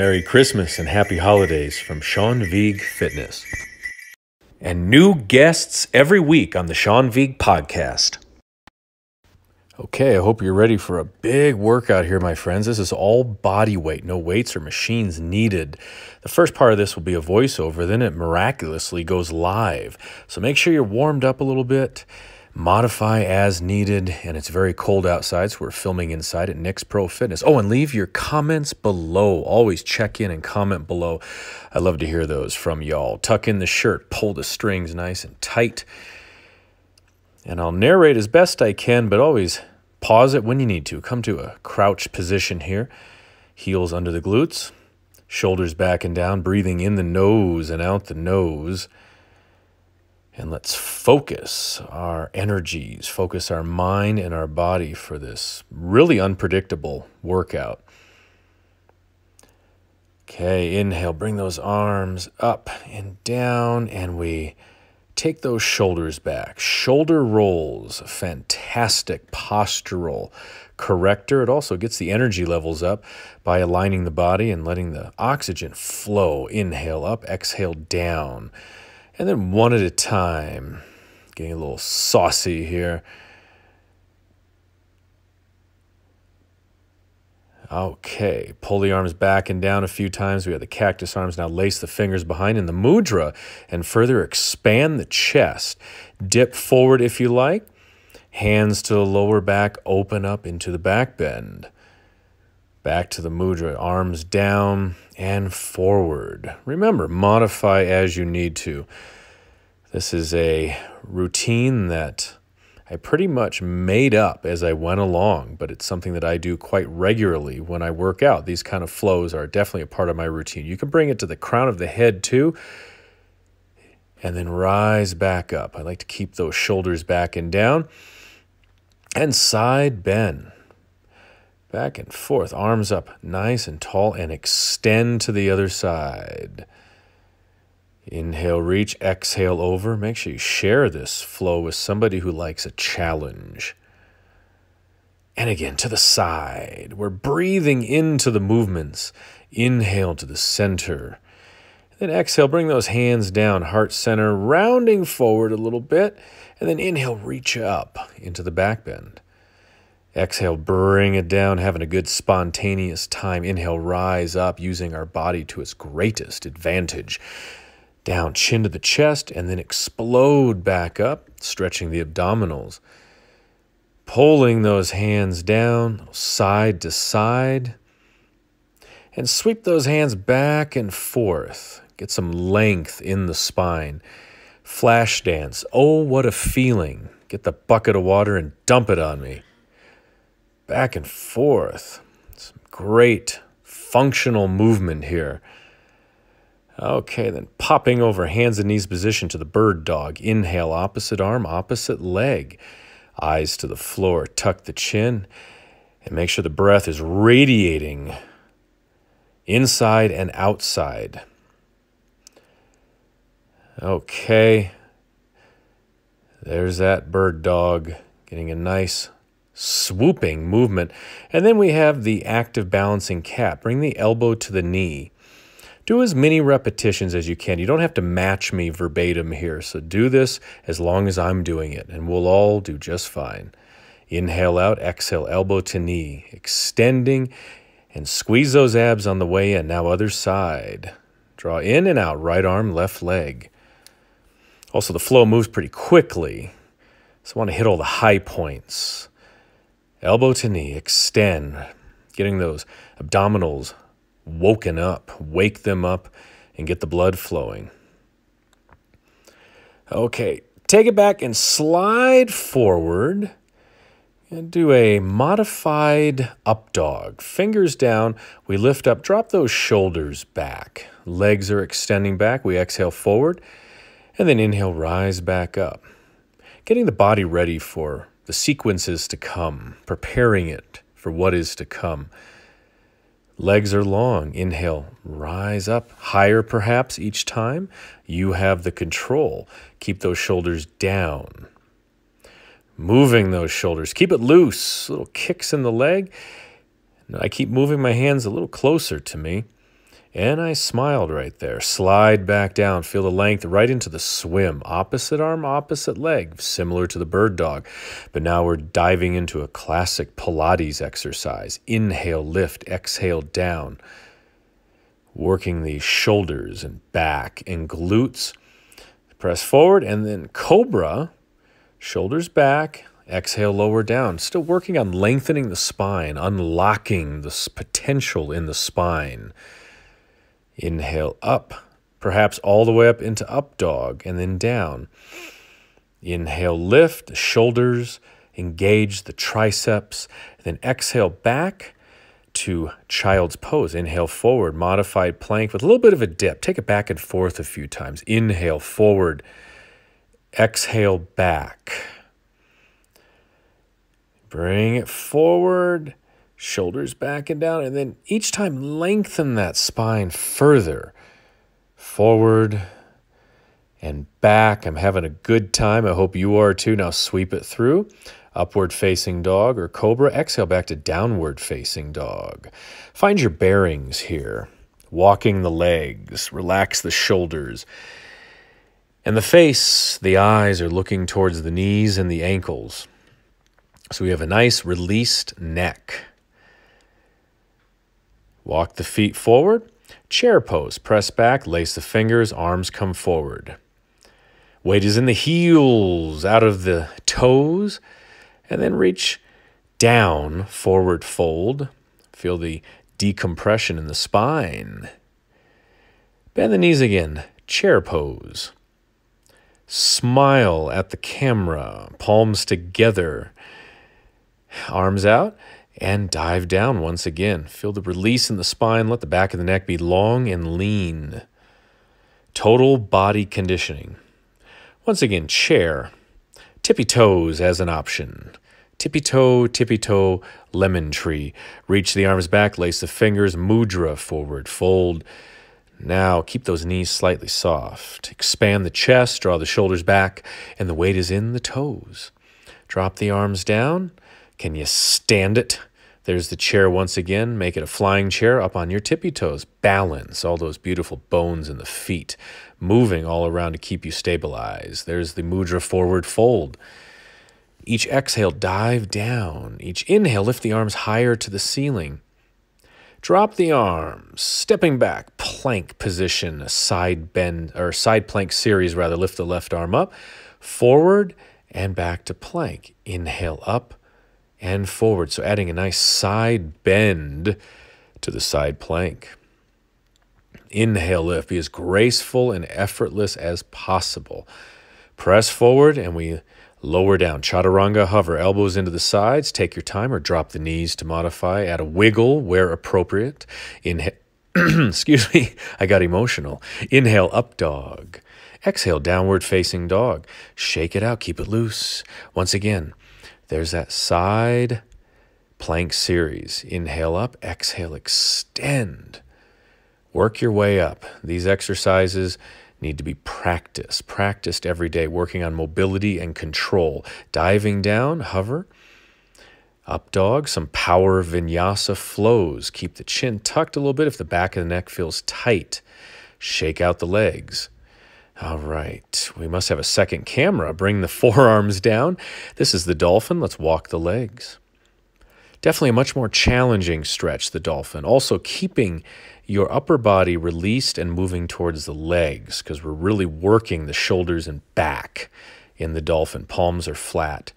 Merry Christmas and happy holidays from Sean Vigue Fitness. And new guests every week on the Sean Vigue Podcast. Okay, I hope you're ready for a big workout here, my friends. This is all body weight, no weights or machines needed. The first part of this will be a voiceover, then it miraculously goes live. So make sure you're warmed up a little bit. Modify as needed, and it's very cold outside, so we're filming inside at NYX Pro Fitness. Oh, and leave your comments below. Always check in and comment below. I love to hear those from y'all. Tuck in the shirt, pull the strings nice and tight. And I'll narrate as best I can, but always pause it when you need to. Come to a crouch position here. Heels under the glutes, shoulders back and down, breathing in the nose and out the nose. And let's focus our energies, focus our mind and our body for this really unpredictable workout. Okay, inhale, bring those arms up and down, and we take those shoulders back. Shoulder rolls, fantastic postural corrector. It also gets the energy levels up by aligning the body and letting the oxygen flow. Inhale up, exhale down. And then one at a time, getting a little saucy here. Okay, pull the arms back and down a few times. We have the cactus arms. Now lace the fingers behind in the mudra and further expand the chest. Dip forward if you like. Hands to the lower back, open up into the back bend. Back to the mudra, arms down and forward. Remember, modify as you need to. This is a routine that I pretty much made up as I went along, but it's something that I do quite regularly when I work out. These kind of flows are definitely a part of my routine. You can bring it to the crown of the head too, and then rise back up. I like to keep those shoulders back and down, and side bend. Back and forth, arms up nice and tall, and extend to the other side. Inhale, reach, exhale over. Make sure you share this flow with somebody who likes a challenge. And again, to the side. We're breathing into the movements. Inhale to the center. Then exhale, bring those hands down, heart center, rounding forward a little bit. And then inhale, reach up into the back bend. Exhale, bring it down, having a good spontaneous time. Inhale, rise up, using our body to its greatest advantage. Down, chin to the chest, and then explode back up, stretching the abdominals. Pulling those hands down, side to side. And sweep those hands back and forth. Get some length in the spine. Flash dance. Oh, what a feeling. Get the bucket of water and dump it on me. Back and forth. Some great functional movement here. Okay, then popping over, hands and knees position to the bird dog. Inhale, opposite arm, opposite leg. Eyes to the floor, tuck the chin, and make sure the breath is radiating inside and outside. Okay, there's that bird dog, getting a nice swooping movement. And then we have the active balancing cat. Bring the elbow to the knee. Do as many repetitions as you can. You don't have to match me verbatim here, so do this as long as I'm doing it, and we'll all do just fine. Inhale out, exhale, elbow to knee, extending, and squeeze those abs on the way in. Now other side. Draw in and out, right arm, left leg. Also, the flow moves pretty quickly, so I want to hit all the high points. Elbow to knee, extend, getting those abdominals woken up, wake them up, and get the blood flowing. Okay, take it back and slide forward and do a modified up dog. Fingers down, we lift up, drop those shoulders back. Legs are extending back, we exhale forward, and then inhale, rise back up. Getting the body ready for the sequences to come, preparing it for what is to come. Legs are long. Inhale, rise up higher perhaps each time. You have the control. Keep those shoulders down. Moving those shoulders. Keep it loose. Little kicks in the leg. I keep moving my hands a little closer to me. And I smiled right there. Slide back down, feel the length right into the swim. Opposite arm, opposite leg, similar to the bird dog. But now we're diving into a classic Pilates exercise. Inhale, lift, exhale, down. Working the shoulders and back and glutes. Press forward and then cobra, shoulders back, exhale, lower down. Still working on lengthening the spine, unlocking this potential in the spine. Inhale up, perhaps all the way up into up dog and then down. Inhale, lift the shoulders, engage the triceps, and then exhale back to child's pose. Inhale forward, modified plank with a little bit of a dip. Take it back and forth a few times. Inhale forward, exhale back. Bring it forward. Shoulders back and down, and then each time lengthen that spine further. Forward and back. I'm having a good time. I hope you are too. Now sweep it through. Upward facing dog or cobra. Exhale back to downward facing dog. Find your bearings here. Walking the legs. Relax the shoulders. And the face, the eyes are looking towards the knees and the ankles. So we have a nice released neck. Walk the feet forward, chair pose, press back, lace the fingers, arms come forward. Weight is in the heels, out of the toes, and then reach down, forward fold. Feel the decompression in the spine. Bend the knees again, chair pose. Smile at the camera, palms together, arms out. And dive down once again. Feel the release in the spine. Let the back of the neck be long and lean. Total body conditioning. Once again, chair. Tippy toes as an option. Tippy toe, lemon tree. Reach the arms back, lace the fingers, mudra, forward fold. Now keep those knees slightly soft. Expand the chest, draw the shoulders back, and the weight is in the toes. Drop the arms down. Can you stand it? There's the chair once again. Make it a flying chair up on your tippy toes. Balance all those beautiful bones in the feet, moving all around to keep you stabilized. There's the mudra forward fold. Each exhale, dive down. Each inhale, lift the arms higher to the ceiling. Drop the arms, stepping back, plank position, side bend or side plank series rather. Lift the left arm up, forward and back to plank. Inhale up and forward, so adding a nice side bend to the side plank. Inhale, lift, be as graceful and effortless as possible. Press forward and we lower down. Chaturanga, hover, elbows into the sides, take your time or drop the knees to modify. Add a wiggle where appropriate. Inhale, excuse me, I got emotional. Inhale, up dog. Exhale, downward facing dog. Shake it out, keep it loose. Once again, there's that side plank series. Inhale up, exhale, extend. Work your way up. These exercises need to be practiced. Practiced every day, working on mobility and control. Diving down, hover. Up dog, some power vinyasa flows. Keep the chin tucked a little bit if the back of the neck feels tight. Shake out the legs. All right, we must have a second camera. Bring the forearms down. This is the dolphin. Let's walk the legs. Definitely a much more challenging stretch, the dolphin. Also keeping your upper body released and moving towards the legs because we're really working the shoulders and back in the dolphin. Palms are flat.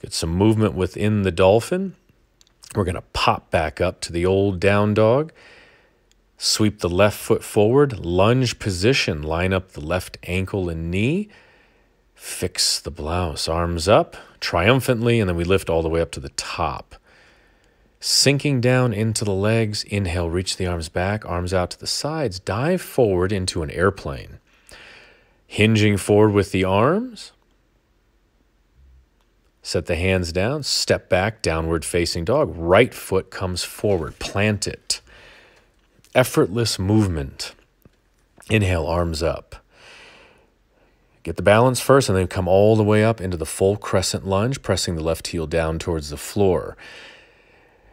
Get some movement within the dolphin. We're going to pop back up to the old down dog. Sweep the left foot forward, lunge position, line up the left ankle and knee, fix the blouse, arms up triumphantly, and then we lift all the way up to the top. Sinking down into the legs, inhale, reach the arms back, arms out to the sides, dive forward into an airplane. Hinging forward with the arms, set the hands down, step back, downward facing dog, right foot comes forward, plant it. Effortless movement. Inhale, arms up. Get the balance first and then come all the way up into the full crescent lunge, pressing the left heel down towards the floor.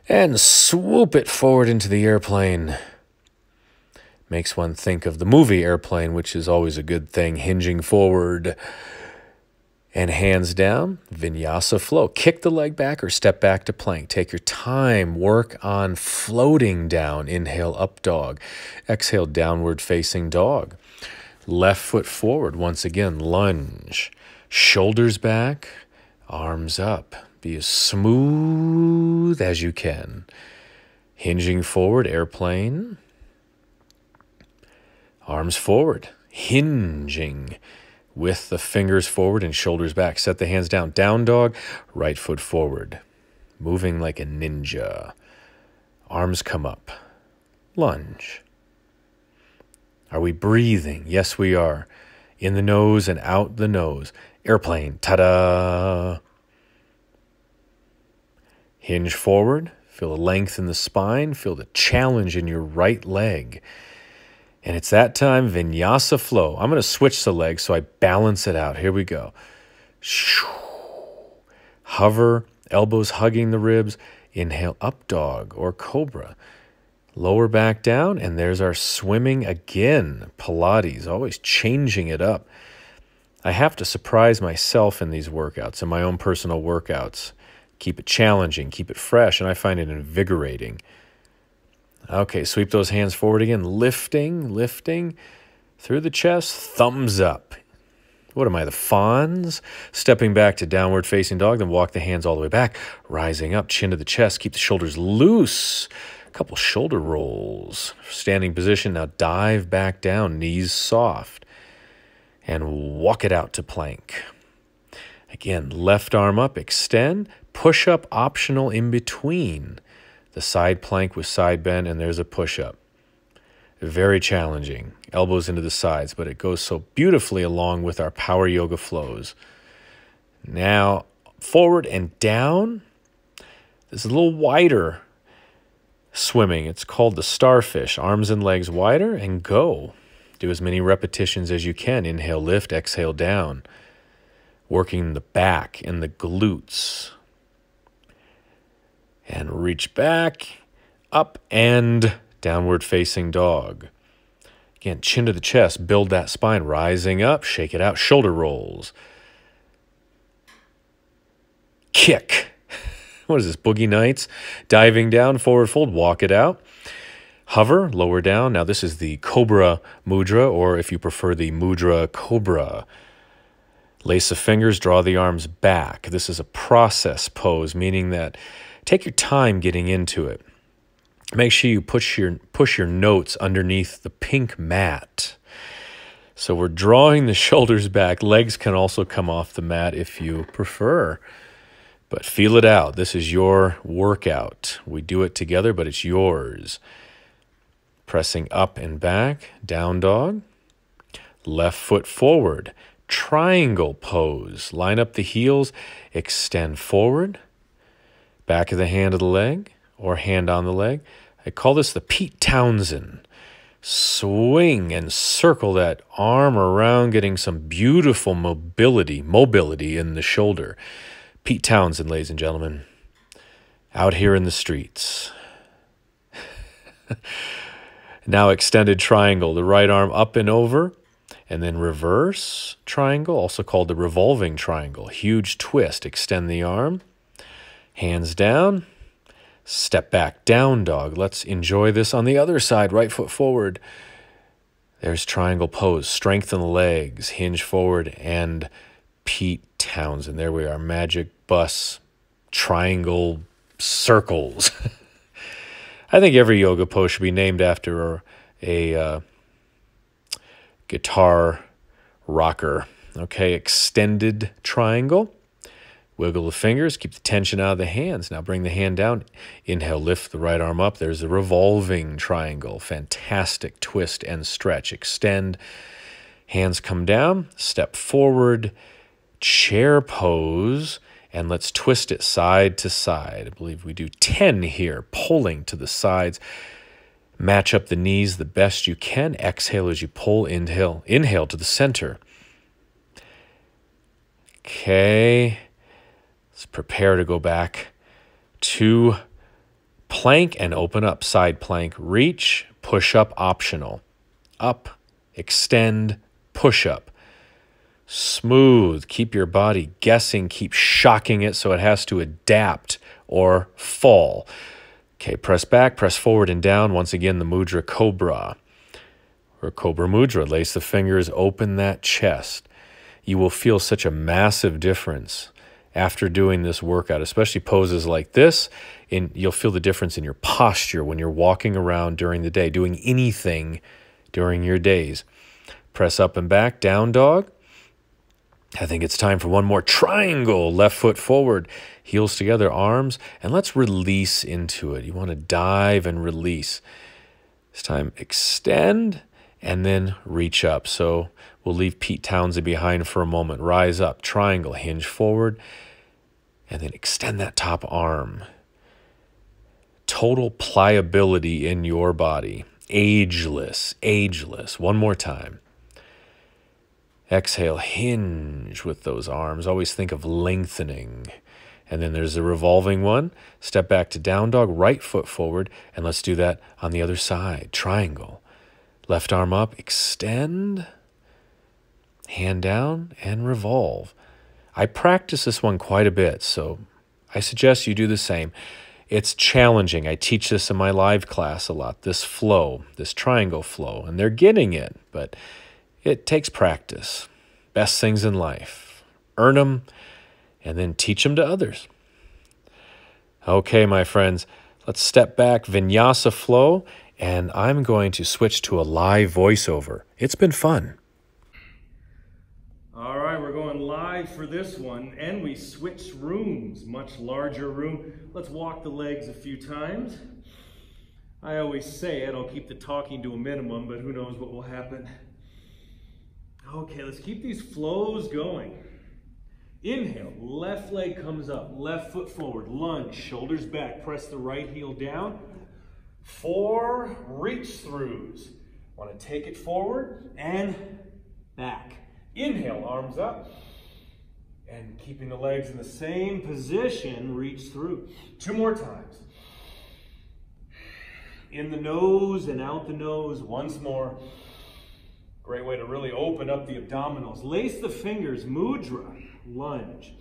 And swoop it forward into the airplane. Makes one think of the movie Airplane, which is always a good thing, hinging forward and hands down, vinyasa flow. Kick the leg back or step back to plank. Take your time. Work on floating down. Inhale, up dog. Exhale, downward facing dog. Left foot forward. Once again, lunge. Shoulders back, arms up. Be as smooth as you can. Hinging forward, airplane. Arms forward, hinging with the fingers forward and shoulders back. Set the hands down. Down dog, right foot forward. Moving like a ninja. Arms come up. Lunge. Are we breathing? Yes, we are. In the nose and out the nose. Airplane. Ta-da! Hinge forward. Feel the length in the spine. Feel the challenge in your right leg. And it's that time, vinyasa flow. I'm going to switch the legs so I balance it out. Here we go. Hover, elbows hugging the ribs. Inhale, up dog or cobra. Lower back down, and there's our swimming again. Pilates, always changing it up. I have to surprise myself in these workouts, in my own personal workouts. Keep it challenging, keep it fresh, and I find it invigorating. Okay, sweep those hands forward again. Lifting, lifting through the chest. Thumbs up. What am I, the Fonz? Stepping back to downward facing dog, then walk the hands all the way back. Rising up, chin to the chest. Keep the shoulders loose. A couple shoulder rolls. Standing position. Now dive back down, knees soft. And walk it out to plank. Again, left arm up, extend. Push up optional in between. The side plank with side bend, and there's a push-up. Very challenging. Elbows into the sides, but it goes so beautifully along with our power yoga flows. Now, forward and down. This is a little wider swimming. It's called the starfish. Arms and legs wider, and go. Do as many repetitions as you can. Inhale, lift, exhale, down. Working the back and the glutes. And reach back, up, and downward facing dog. Again, chin to the chest, build that spine, rising up, shake it out, shoulder rolls. Kick. What is this, Boogie Nights? Diving down, forward fold, walk it out. Hover, lower down. Now this is the Cobra Mudra, or if you prefer, the Mudra Cobra. Lace the fingers, draw the arms back. This is a process pose, meaning that take your time getting into it. Make sure you push your notes underneath the pink mat. So we're drawing the shoulders back. Legs can also come off the mat if you prefer. But feel it out. This is your workout. We do it together, but it's yours. Pressing up and back. Down dog. Left foot forward. Triangle pose. Line up the heels. Extend forward. Back of the hand of the leg, or hand on the leg. I call this the Pete Townsend. Swing and circle that arm around, getting some beautiful mobility in the shoulder. Pete Townsend, ladies and gentlemen, out here in the streets. Now extended triangle, the right arm up and over, and then reverse triangle, also called the revolving triangle. Huge twist, extend the arm. Hands down, step back, down dog. Let's enjoy this on the other side, right foot forward. There's triangle pose, strengthen the legs, hinge forward, and Pete Townsend. There we are, magic bus, triangle circles. I think every yoga pose should be named after a guitar rocker. Okay, extended triangle. Wiggle the fingers, keep the tension out of the hands. Now bring the hand down. Inhale, lift the right arm up. There's the revolving triangle. Fantastic twist and stretch. Extend. Hands come down. Step forward. Chair pose. And let's twist it side to side. I believe we do 10 here. Pulling to the sides. Match up the knees the best you can. Exhale as you pull. Inhale. Inhale to the center. Okay. Let's prepare to go back to plank and open up. Side plank, reach, push up optional. up, extend, push up. Smooth, keep your body guessing, keep shocking it so it has to adapt or fall. Okay, press back, press forward and down. Once again, the mudra cobra or cobra mudra. Lace the fingers, open that chest. You will feel such a massive difference after doing this workout, especially poses like this, and you'll feel the difference in your posture when you're walking around during the day, doing anything during your days. Press up and back, down dog. I think it's time for one more triangle. Left foot forward, heels together, arms, and let's release into it. You want to dive and release. This time, extend and then reach up. So we'll leave Pete Townsend behind for a moment. Rise up, triangle, hinge forward, and then extend that top arm. Total pliability in your body. Ageless, ageless. One more time. Exhale, hinge with those arms. Always think of lengthening. And then there's the revolving one. Step back to down dog, right foot forward, and let's do that on the other side. Triangle. Left arm up, extend, hand down, and revolve. I practice this one quite a bit, so I suggest you do the same. It's challenging. I teach this in my live class a lot, this flow, this triangle flow, and they're getting it, but it takes practice. Best things in life. Earn them and then teach them to others. Okay, my friends, let's step back, vinyasa flow, and I'm going to switch to a live voiceover. It's been fun. All right, we're going live for this one, and we switch rooms, much larger room. Let's walk the legs a few times. I always say it, I'll keep the talking to a minimum, but who knows what will happen. Okay, let's keep these flows going. Inhale, left leg comes up, left foot forward, lunge, shoulders back, press the right heel down. 4 reach throughs. Want to take it forward and back. Inhale, arms up. And keeping the legs in the same position, reach through. 2 more times. In the nose and out the nose, once more. Great way to really open up the abdominals. Lace the fingers, mudra, lunge.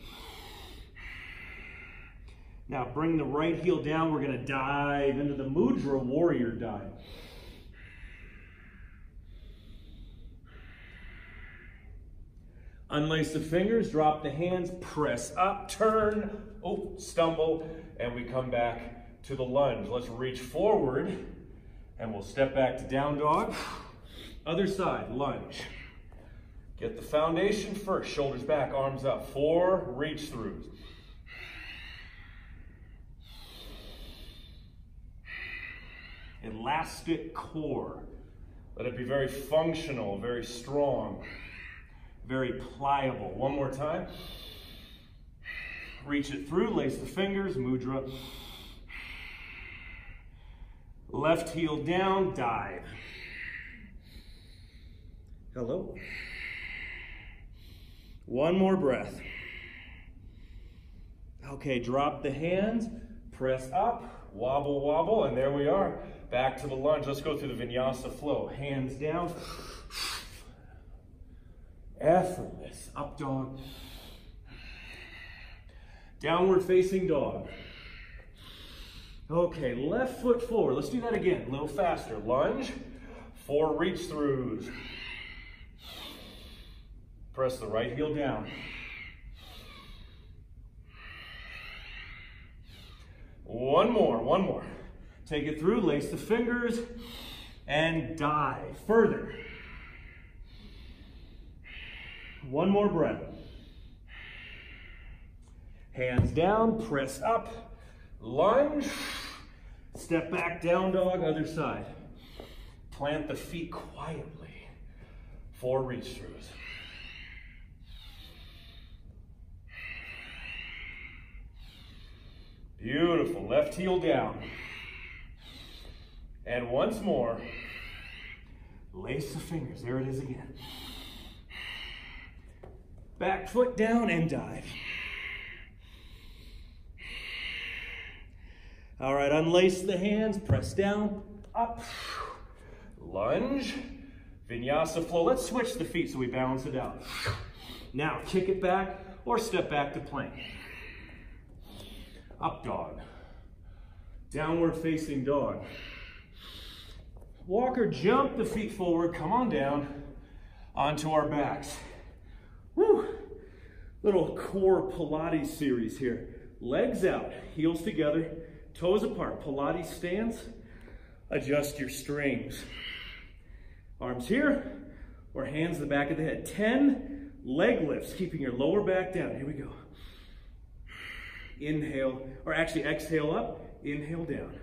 Now bring the right heel down. We're gonna dive into the mudra warrior dive. Unlace the fingers, drop the hands, press up, turn, oh, stumble, and we come back to the lunge. Let's reach forward and we'll step back to down dog. Other side, lunge. Get the foundation first, shoulders back, arms up. 4 reach throughs. Elastic core. Let it be very functional, very strong, very pliable. One more time. Reach it through, lace the fingers, mudra. Left heel down, dive. Hello. One more breath. Okay, drop the hands, press up, wobble, wobble, and there we are. Back to the lunge. Let's go through the vinyasa flow. Hands down. Effortless. Up dog. Downward facing dog. Okay, left foot forward. Let's do that again. A little faster. Lunge. 4 reach throughs. Press the right heel down. One more, one more. Take it through, lace the fingers, and dive further. One more breath. Hands down, press up, lunge, step back, down dog, other side. Plant the feet quietly. 4 reach throughs. Beautiful, left heel down. And once more, lace the fingers, there it is again. Back foot down and dive. All right, unlace the hands, press down, up, lunge, Vinyasa flow. Let's switch the feet so we balance it out. Now kick it back or step back to plank. Up dog. Downward facing dog. Walk or jump the feet forward, come on down onto our backs. Woo! Little core Pilates series here. Legs out, heels together, toes apart. Pilates stands, adjust your strings. Arms here, or hands to the back of the head. 10 leg lifts, keeping your lower back down. Here we go. Inhale, or actually exhale up, inhale down.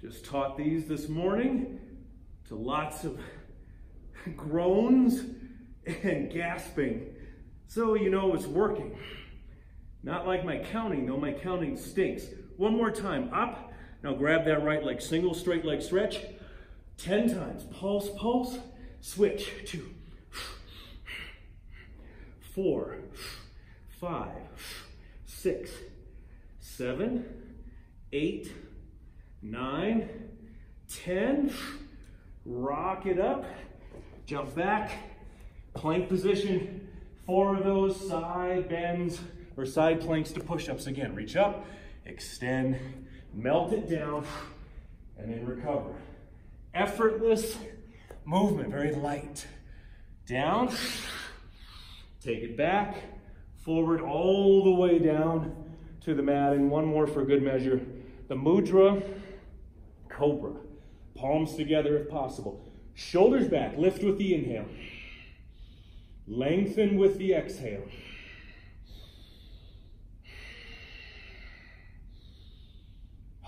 Just taught these this morning to lots of groans and gasping. So you know it's working. Not like my counting, though my counting stinks. One more time, up. Now grab that right leg, single straight leg stretch. 10 times, pulse, pulse, switch. 2, 4, 5, 6, 7, 8, 9, 10, rock it up, jump back, plank position, 4 of those side bends or side planks to push-ups again. Reach up, extend, melt it down, and then recover. Effortless movement, very light. Down, take it back, forward all the way down to the mat, and one more for good measure. The Mudra Cobra, palms together if possible. Shoulders back, lift with the inhale. Lengthen with the exhale.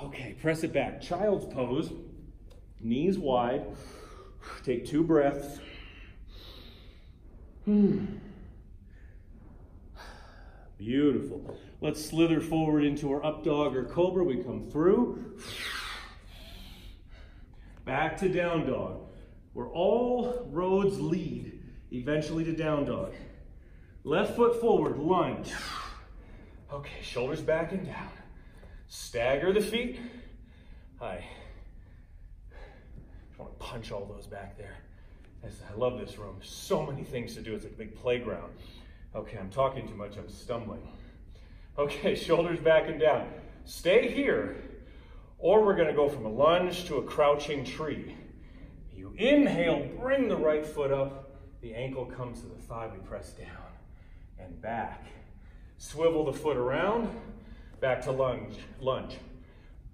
Okay, press it back. Child's pose, knees wide. Take 2 breaths. Beautiful. Let's slither forward into our up dog or cobra. We come through. Back to down dog, where all roads lead eventually to down dog. Left foot forward, lunge. Okay, shoulders back and down. Stagger the feet. Hi. I want to punch all those back there. I love this room. There's so many things to do. It's like a big playground. Okay, I'm talking too much. I'm stumbling. Okay, shoulders back and down. Stay here. Or we're going to go from a lunge to a crouching tree. You inhale, bring the right foot up. The ankle comes to the thigh. We press down and back. Swivel the foot around. Back to lunge. Lunge.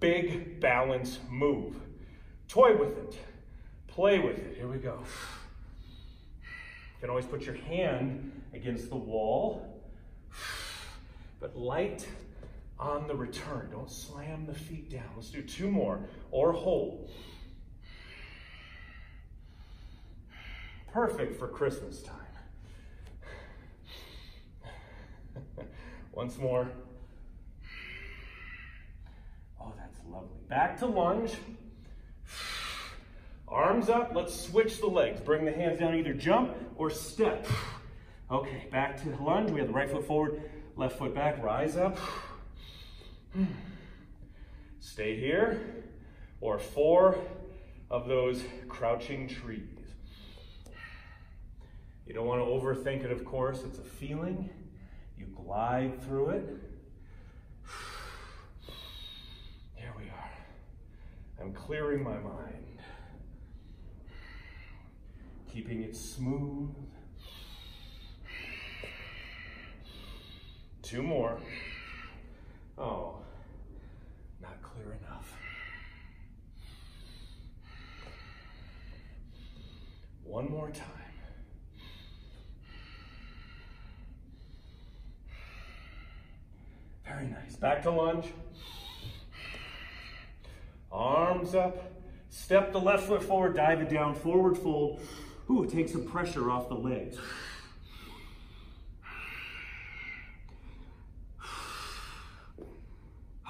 Big balance move. Toy with it. Play with it. Here we go. You can always put your hand against the wall. But light on the return. Don't slam the feet down. Let's do 2 more or hold. Perfect for Christmas time. Once more. Oh, that's lovely. Back to lunge. Arms up. Let's switch the legs. Bring the hands down. Either jump or step. Okay, back to lunge. We have the right foot forward, left foot back. Rise up. Stay here, or 4 of those crouching trees. You don't want to overthink it, of course. It's a feeling. You glide through it. Here we are. I'm clearing my mind. Keeping it smooth. 2 more. Oh, not clear enough. One more time. Very nice. Back to lunge. Arms up. Step the left foot forward, dive it down, forward fold. Ooh, take some pressure off the legs.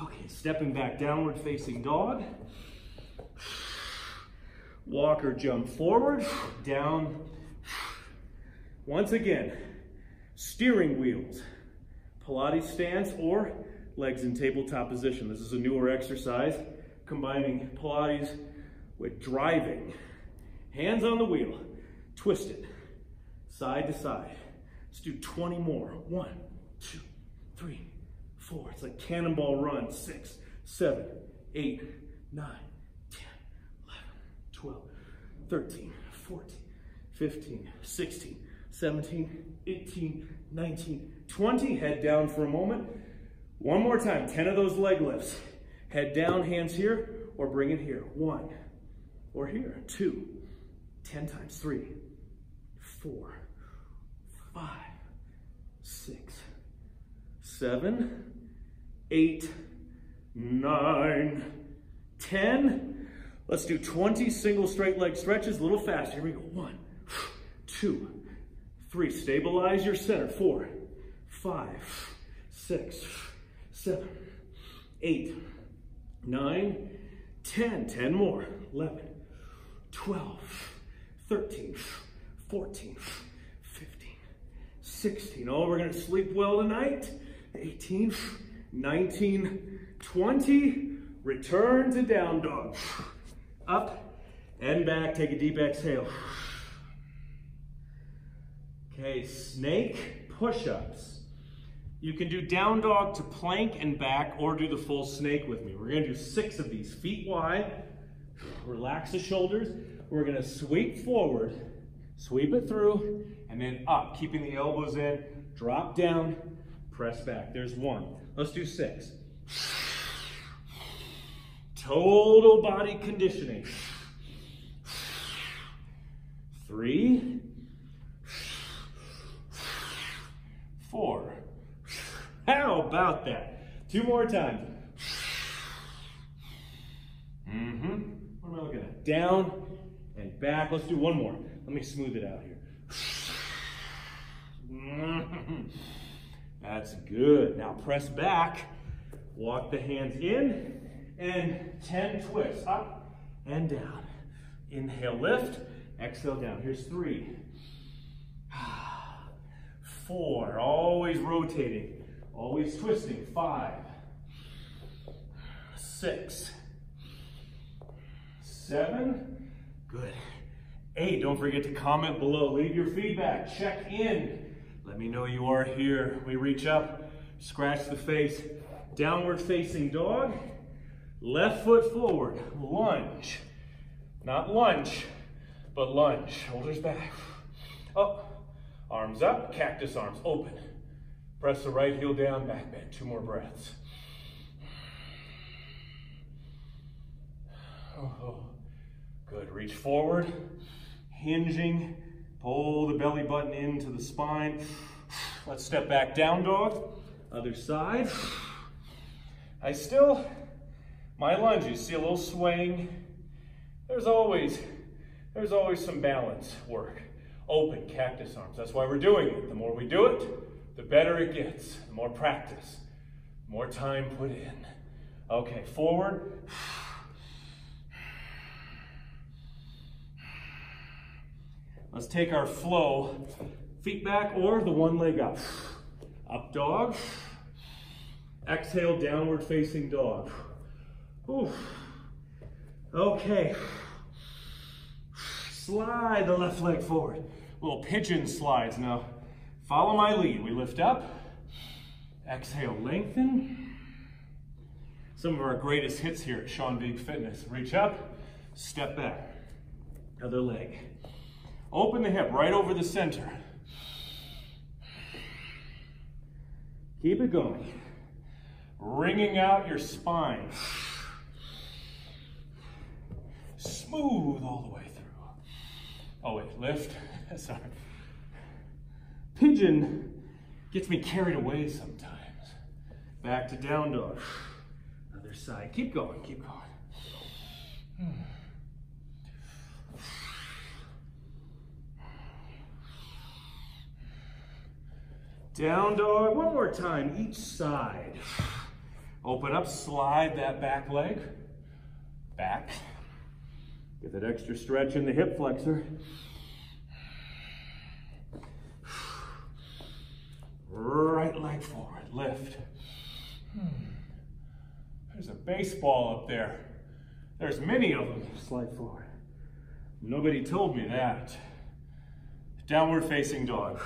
Okay, stepping back, downward facing dog. Walk or jump forward, down. Once again, steering wheels, Pilates stance or legs in tabletop position. This is a newer exercise combining Pilates We're driving. Hands on the wheel. Twist it. Side to side. Let's do 20 more. 1, 2, 3, 4. It's like Cannonball Run. 6, 7, 8, 9, 10, 11, 12, 13, 14, 15, 16, 17, 18, 19, 20. Head down for a moment. One more time. 10 of those leg lifts. Head down, hands here, or bring it here. 1, or here. 2, 10 times. 3, 4, 5, 6, 7, 8, 9, 10. Let's do 20 single straight leg stretches, a little faster. Here we go. 1, 2, 3. Stabilize your center. 4, 5, 6, 7, 8, 9, 10. 10 more. 11, 12, 13, 14, 15, 16. Oh, we're gonna sleep well tonight. 18, 19, 20. Return to down dog. Up and back. Take a deep exhale. Okay, snake push-ups. You can do down dog to plank and back, or do the full snake with me. We're gonna do 6 of these. Feet wide. Relax the shoulders. We're gonna sweep forward, sweep it through, and then up, keeping the elbows in, drop down, press back. There's 1. Let's do 6. Total body conditioning. 3, 4. How about that? 2 more times. What am I looking at? Down and back. Let's do 1 more. Let me smooth it out here. That's good. Now press back, walk the hands in, and 10 twists, up and down. Inhale, lift, exhale, down. Here's 3, 4, always rotating, always twisting. 5, 6, 7, good. 8, don't forget to comment below, leave your feedback, check in. Let me know you are here. We reach up, scratch the face, downward facing dog, left foot forward, lunge. Not lunge, but lunge. Shoulders back, up, arms up, cactus arms open. Press the right heel down, back bend. 2 more breaths. Oh, good, reach forward, hinging. Pull the belly button into the spine. Let's step back, down dog. Other side. My lunges, see a little swaying. There's always some balance work. Open cactus arms, that's why we're doing it. The more we do it, the better it gets. The more practice, the more time put in. Okay, forward. Let's take our flow, feet back or the one leg up. Up dog. Exhale, downward facing dog. Ooh. Okay. Slide the left leg forward. Little pigeon slides now. Follow my lead. We lift up. Exhale, lengthen. Some of our greatest hits here at Sean Vigue Fitness. Reach up, step back. Other leg. Open the hip right over the center. Keep it going. Wringing out your spine. Smooth all the way through. Oh wait, lift. Sorry. Pigeon gets me carried away sometimes. Back to down dog. Other side. Keep going, keep going. Down dog, one more time, each side. Open up, slide that back leg. Back. Get that extra stretch in the hip flexor. Right leg forward, lift. There's a baseball up there. There's many of them. Slide forward. Nobody told me that. Downward facing dog.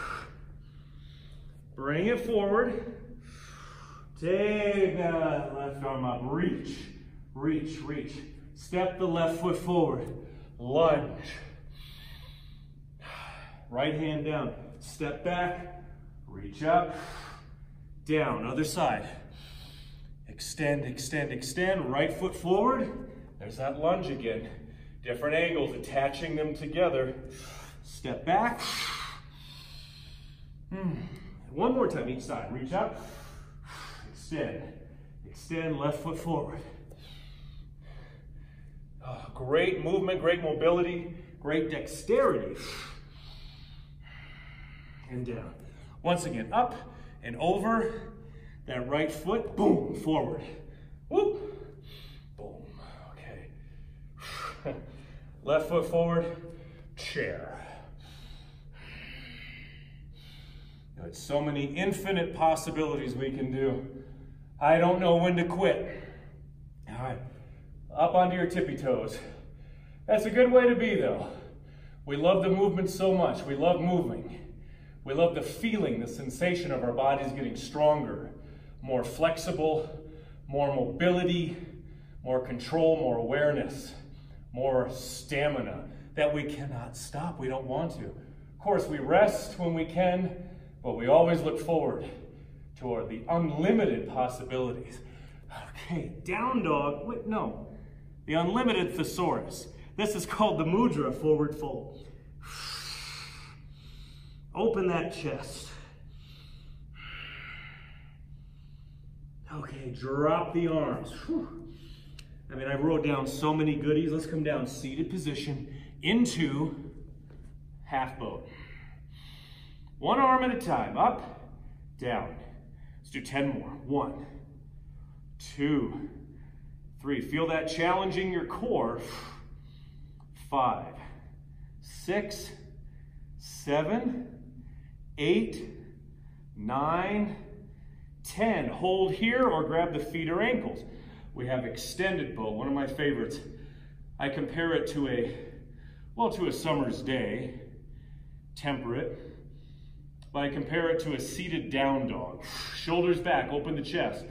Bring it forward. Take that left arm up. Reach, reach, reach. Step the left foot forward. Lunge. Right hand down. Step back. Reach up. Down. Other side. Extend, extend, extend. Right foot forward. There's that lunge again. Different angles, attaching them together. Step back. One more time each side. Reach up. Extend. Extend, left foot forward. Oh, great movement, great mobility, great dexterity. And down. Once again, up and over. That right foot, boom, forward. Whoop. Boom. Okay. Left foot forward. Chair. There's so many infinite possibilities we can do. I don't know when to quit. All right, up onto your tippy toes. That's a good way to be though. We love the movement so much. We love moving. We love the feeling, the sensation of our bodies getting stronger, more flexible, more mobility, more control, more awareness, more stamina that we cannot stop. We don't want to. Of course, we rest when we can, but we always look forward toward the unlimited possibilities. Okay, down dog, wait, no. The unlimited thesaurus. This is called the mudra forward fold. Open that chest. Okay, drop the arms. Whew. I mean, I wrote down so many goodies. Let's come down seated position into half boat. One arm at a time, up, down. Let's do 10 more. 1, 2, 3. Feel that challenging your core. 5, 6, 7, 8, 9, 10. Hold here or grab the feet or ankles. We have extended bow, one of my favorites. I compare it to a summer's day, temperate. But I compare it to a seated down dog. Shoulders back, open the chest.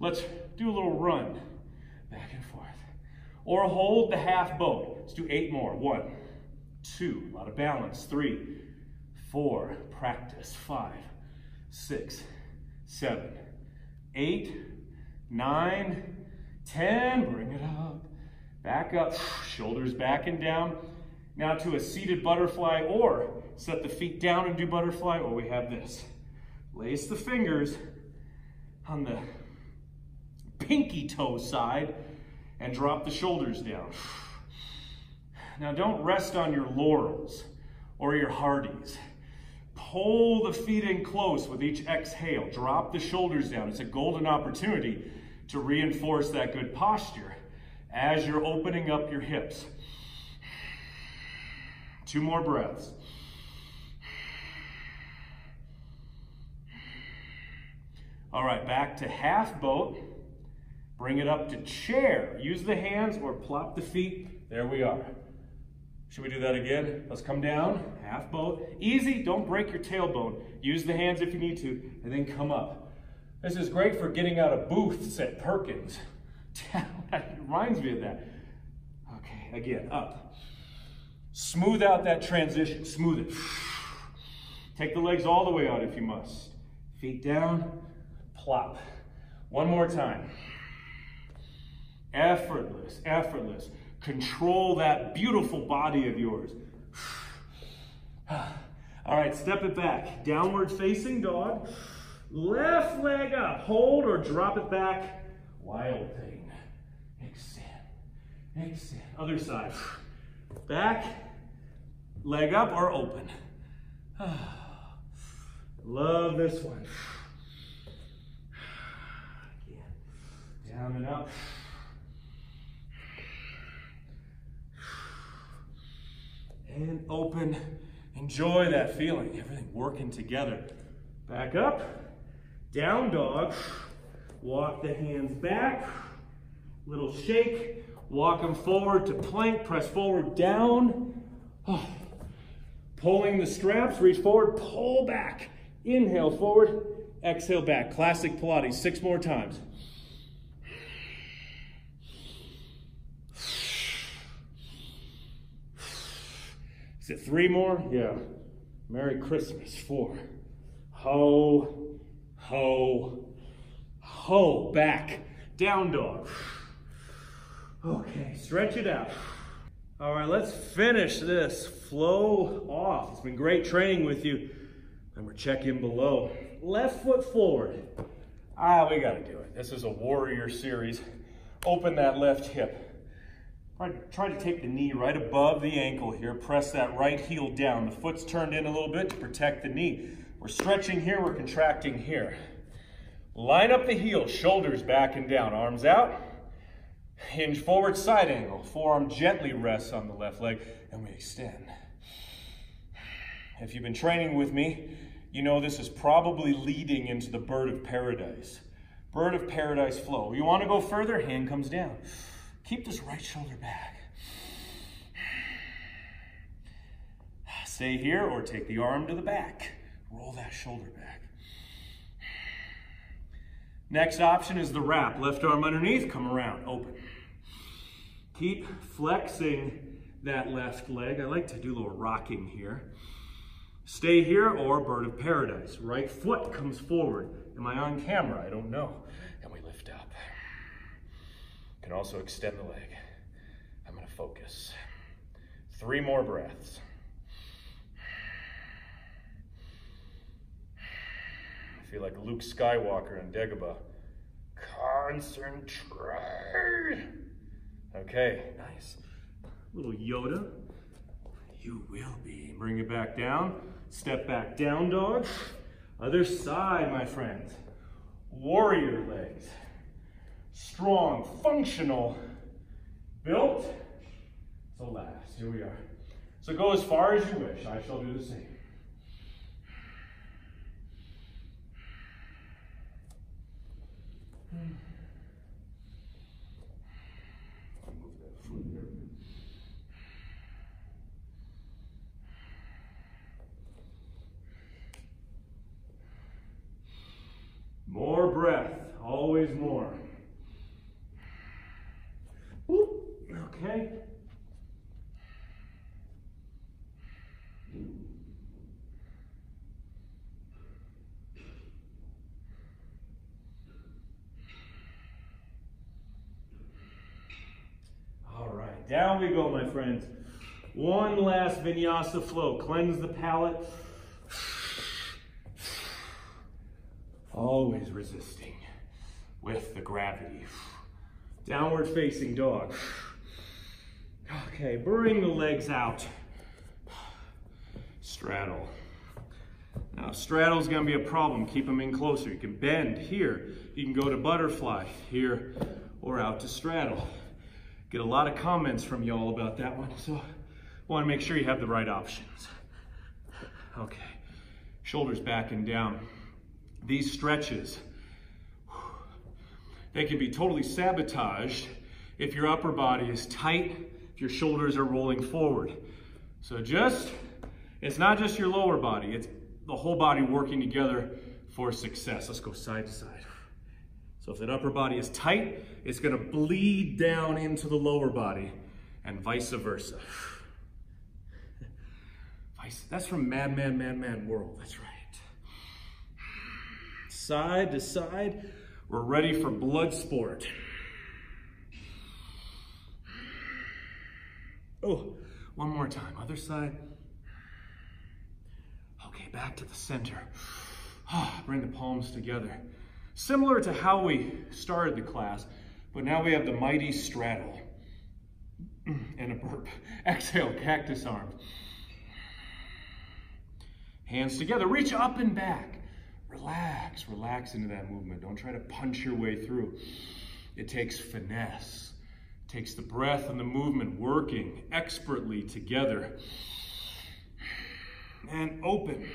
Let's do a little run, back and forth. Or hold the half boat. Let's do 8 more. 1, 2, a lot of balance. 3, 4, practice. 5, 6, 7, 8, 9, 10. Bring it up, back up, shoulders back and down. Now to a seated butterfly, or set the feet down and do butterfly, or we have this. Lace the fingers on the pinky toe side and drop the shoulders down. Now don't rest on your laurels or your hardies. Pull the feet in close with each exhale. Drop the shoulders down. It's a golden opportunity to reinforce that good posture as you're opening up your hips. 2 more breaths. All right, back to half boat. Bring it up to chair. Use the hands or plop the feet. There we are. Should we do that again? Let's come down, half boat. Easy, don't break your tailbone. Use the hands if you need to, and then come up. This is great for getting out of booths at Perkins. That reminds me of that. Okay, again, up. Smooth out that transition, smooth it. Take the legs all the way out if you must. Feet down, plop. One more time. Effortless, effortless. Control that beautiful body of yours. All right, step it back. Downward facing dog. Left leg up, hold or drop it back. Wild thing. Extend, extend. Other side. Back, leg up or open. Love this one. Again. Down and up. And open. Enjoy that feeling. Everything working together. Back up. Down dog. Walk the hands back. Little shake. Walk them forward to plank, press forward, down. Oh. Pulling the straps, reach forward, pull back. Inhale forward, exhale back. Classic Pilates, 6 more times. Is it 3 more? Yeah. Merry Christmas, 4. Ho, ho, ho, back. Down dog. Okay, stretch it out. All right, let's finish this flow off. It's been great training with you. Remember, check in below. Left foot forward. Ah, we gotta do it. This is a warrior series. Open that left hip. Try to take the knee right above the ankle here. Press that right heel down. The foot's turned in a little bit to protect the knee. We're stretching here, we're contracting here. Line up the heels, shoulders back and down, arms out. Hinge forward, side angle. Forearm gently rests on the left leg, and we extend. If you've been training with me, you know this is probably leading into the Bird of Paradise. Bird of Paradise flow. You want to go further, hand comes down. Keep this right shoulder back. Stay here or take the arm to the back. Roll that shoulder back. Next option is the wrap. Left arm underneath, come around, open. Keep flexing that left leg. I like to do a little rocking here. Stay here or Bird of Paradise. Right foot comes forward. Am I on camera? I don't know. And we lift up. Can also extend the leg. I'm gonna focus. 3 more breaths. Like Luke Skywalker in Dagobah. Concentrate. Okay, nice. Little Yoda. You will be. Bring it back down. Step back, down dog. Other side, my friends. Warrior legs. Strong, functional, built to last. Here we are. So go as far as you wish. I shall do the same. More breath, always more. Whoop. Okay. Down we go, my friends. One last vinyasa flow. Cleanse the palate. Always resisting with the gravity. Downward facing dog. Okay, bring the legs out. Straddle. Now, straddle's gonna be a problem. Keep them in closer. You can bend here. You can go to butterfly here or out to straddle. Get a lot of comments from y'all about that one, so I want to make sure you have the right options. Okay, shoulders back and down. These stretches, they can be totally sabotaged if your upper body is tight, if your shoulders are rolling forward. So it's not just your lower body, it's the whole body working together for success. Let's go side to side. So if that upper body is tight, it's gonna bleed down into the lower body and vice versa. That's from Madman World, that's right. Side to side, we're ready for blood sport. Oh, one more time, other side. Okay, back to the center. Bring the palms together. Similar to how we started the class, but now we have the mighty straddle and a burp. Exhale, cactus arms. Hands together, reach up and back. Relax, relax into that movement. Don't try to punch your way through. It takes finesse. It takes the breath and the movement working expertly together. And open.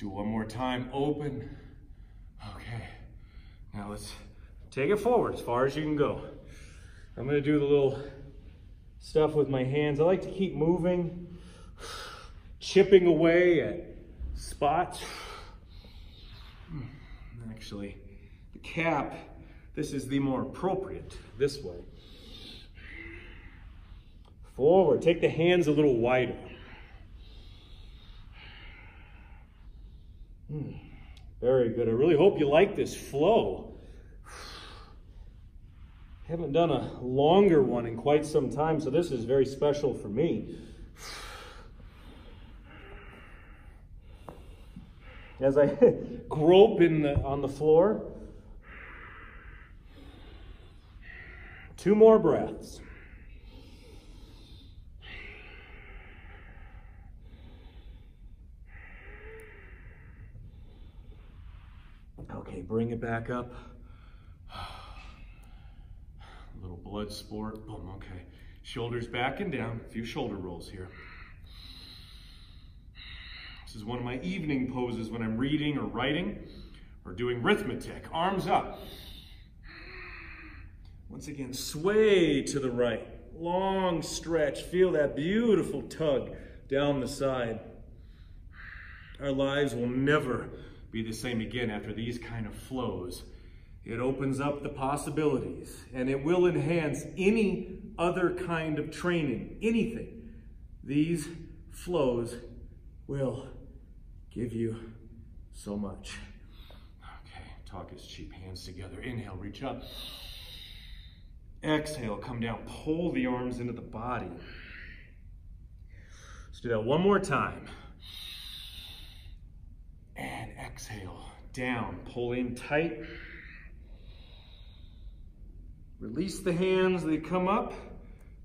Do one more time, open. Okay, now let's take it forward as far as you can go. I'm gonna do the little stuff with my hands. I like to keep moving, chipping away at spots. Actually, the cap, this is the more appropriate, this way. Forward, take the hands a little wider. Very good. I really hope you like this flow. Haven't done a longer one in quite some time, so this is very special for me. As I grope on the floor. 2 more breaths. Okay, bring it back up. A little blood sport. Boom, okay. Shoulders back and down. A few shoulder rolls here. This is one of my evening poses when I'm reading or writing or doing arithmetic. Arms up. Once again, sway to the right. Long stretch. Feel that beautiful tug down the side. Our lives will never be the same again after these kind of flows. It opens up the possibilities, and it will enhance any other kind of training, anything. These flows will give you so much. Okay, talk is cheap, hands together. Inhale, reach up. Exhale, come down, pull the arms into the body. Let's do that one more time. And exhale, down, pull in tight. Release the hands, they come up.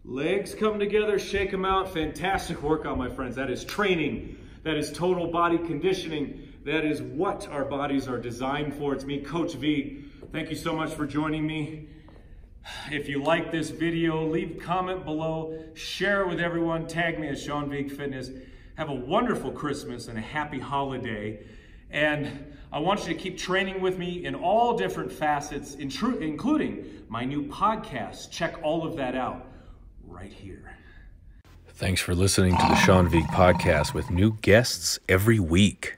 Legs come together, shake them out. Fantastic workout, my friends. That is training. That is total body conditioning. That is what our bodies are designed for. It's me, Coach Vigue. Thank you so much for joining me. If you like this video, leave a comment below. Share it with everyone. Tag me at Sean Vigue Fitness. Have a wonderful Christmas and a happy holiday. And I want you to keep training with me in all different facets, including my new podcast. Check all of that out right here. Thanks for listening to the Sean Vigue Podcast with new guests every week.